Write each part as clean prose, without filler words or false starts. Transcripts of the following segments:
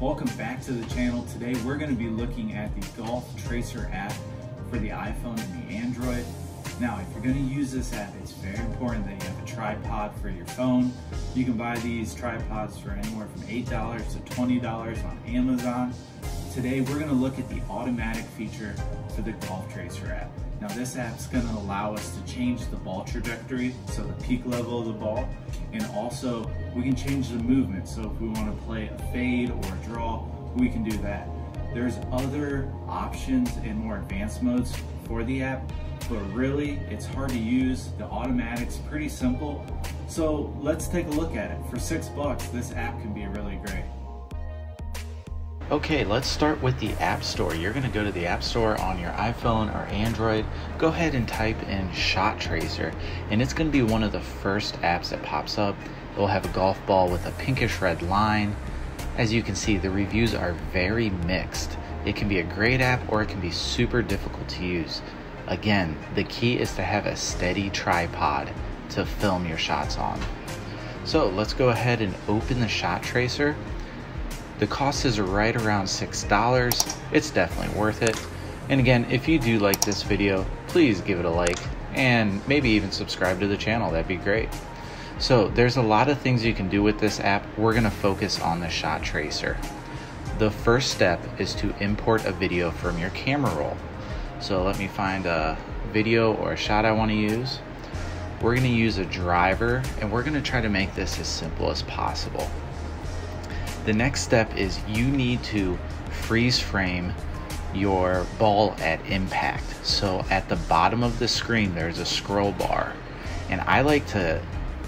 Welcome back to the channel. Today we're going to be looking at the Shot Tracer app for the iPhone and the Android. Now if you're going to use this app, it's very important that you have a tripod for your phone. You can buy these tripods for anywhere from $8 to $20 on Amazon. Today we're going to look at the automatic feature for the Shot Tracer app. Now this app's going to allow us to change the ball trajectory, so the peak level of the ball, and also we can change the movement. So if we want to play a fade or a draw, we can do that. There's other options and more advanced modes for the app, but really it's hard to use. The automatic's pretty simple. So let's take a look at it. For $6, this app can be really great. Okay, let's start with the App Store. You're going to go to the App Store on your iPhone or Android. Go ahead and type in Shot Tracer, and it's going to be one of the first apps that pops up. It will have a golf ball with a pinkish red line. As you can see, the reviews are very mixed. It can be a great app or it can be super difficult to use. Again, the key is to have a steady tripod to film your shots on. So let's go ahead and open the Shot Tracer. The cost is right around $6. It's definitely worth it. And again, if you do like this video, please give it a like and maybe even subscribe to the channel. That'd be great. So there's a lot of things you can do with this app. We're going to focus on the Shot Tracer. The first step is to import a video from your camera roll. So let me find a video or a shot I want to use. We're going to use a driver, and we're going to try to make this as simple as possible. The next step is you need to freeze frame your ball at impact. So at the bottom of the screen, there's a scroll bar, and I like to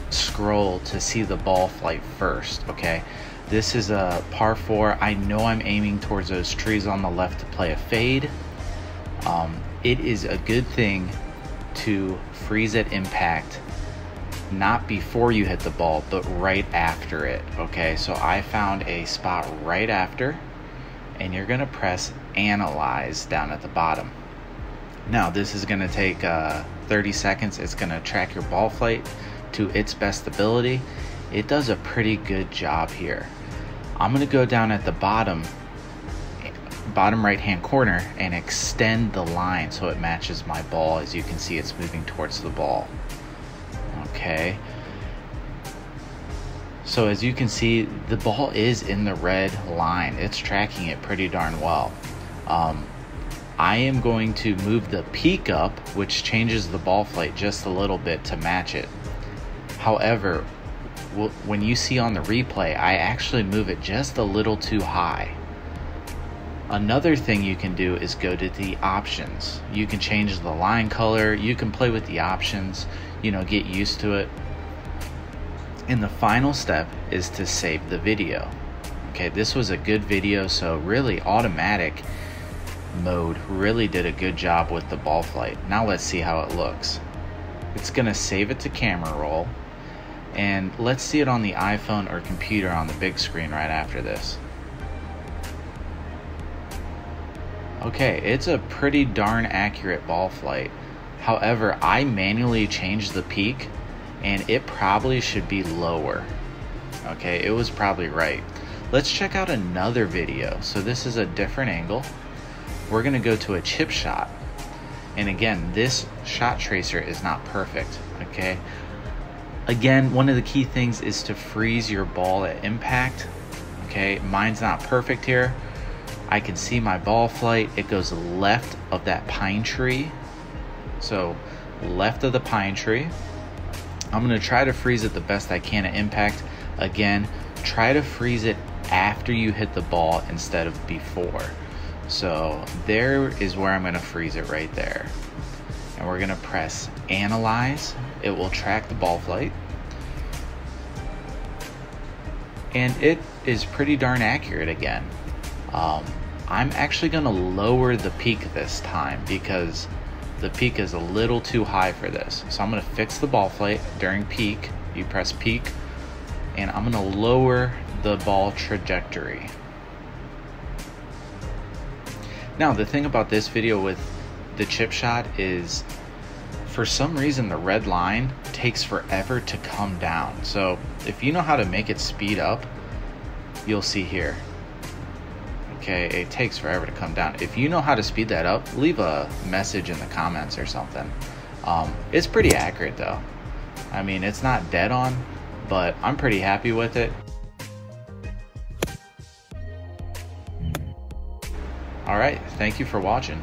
scroll to see the ball flight first, okay? This is a par 4. I know I'm aiming towards those trees on the left to play a fade. It is a good thing to freeze at impact, not before you hit the ball, but right after it, okay? So I found a spot right after, and you're gonna press analyze down at the bottom. Now this is gonna take 30 seconds. It's gonna track your ball flight to its best ability. It does a pretty good job here. I'm gonna go down at the bottom right hand corner and extend the line so it matches my ball. As you can see, it's moving towards the ball. Okay, so as you can see, the ball is in the red line. It's tracking it pretty darn well. I am going to move the peak up, which changes the ball flight just a little bit to match it. However, when you see on the replay, I actually move it just a little too high. Another thing you can do is go to the options. You can change the line color, you can play with the options, you know, get used to it. And the final step is to save the video. Okay, this was a good video, so really automatic mode really did a good job with the ball flight. Now let's see how it looks. It's gonna save it to camera roll, and let's see it on the iPhone or computer on the big screen right after this. Okay, it's a pretty darn accurate ball flight. However, I manually changed the peak, and it probably should be lower. Okay, it was probably right. Let's check out another video. So this is a different angle. We're gonna go to a chip shot. And again, this Shot Tracer is not perfect, okay? Again, one of the key things is to freeze your ball at impact, okay? Mine's not perfect here. I can see my ball flight. It goes left of that pine tree. So left of the pine tree. I'm gonna try to freeze it the best I can at impact. Again, try to freeze it after you hit the ball instead of before. So there is where I'm gonna freeze it right there. And we're gonna press analyze. It will track the ball flight. And it is pretty darn accurate again. I'm actually going to lower the peak this time because the peak is a little too high for this. So I'm going to fix the ball flight during peak. You press peak, and I'm going to lower the ball trajectory. Now the thing about this video with the chip shot is for some reason the red line takes forever to come down. So if you know how to make it speed up, you'll see here. okay, it takes forever to come down. If you know how to speed that up, leave a message in the comments or something. It's pretty accurate though. I mean, it's not dead on, but I'm pretty happy with it. All right, thank you for watching.